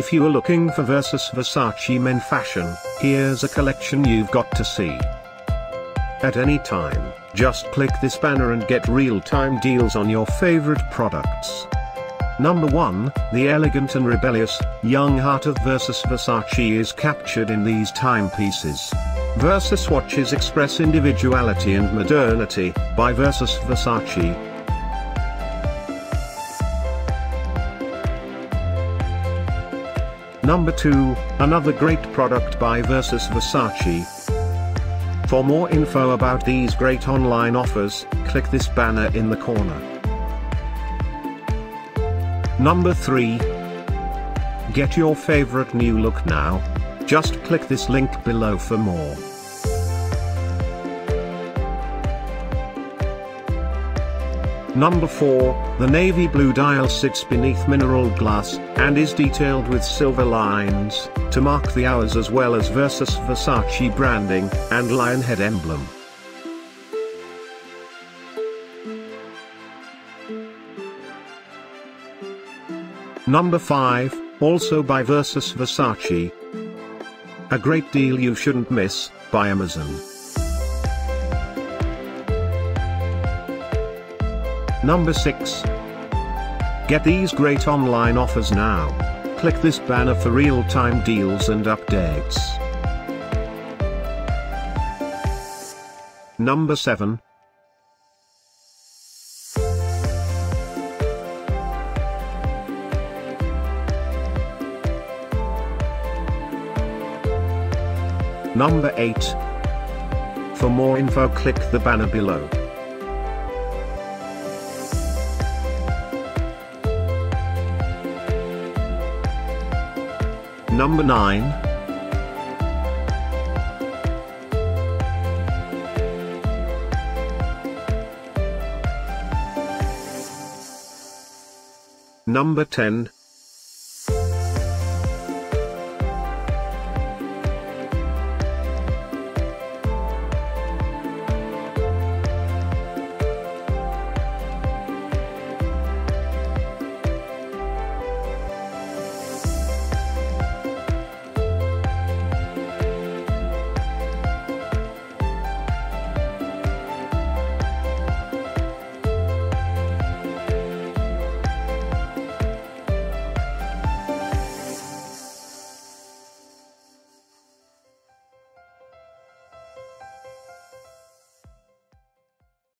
If you are looking for Versus Versace men fashion, here's a collection you've got to see. At any time, just click this banner and get real-time deals on your favorite products. Number 1, the elegant and rebellious, young heart of Versus Versace is captured in these timepieces. Versus watches express individuality and modernity, by Versus Versace. Number 2, another great product by Versus Versace. For more info about these great online offers, click this banner in the corner. Number 3. Get your favorite new look now. Just click this link below for more. Number 4, the navy blue dial sits beneath mineral glass, and is detailed with silver lines, to mark the hours as well as Versus Versace branding, and lion head emblem. Number 5, also by Versus Versace. A great deal you shouldn't miss, by Amazon. Number 6. Get these great online offers now. Click this banner for real-time deals and updates. Number 7. Number 8. For more info, click the banner below. Number 9. Number 10.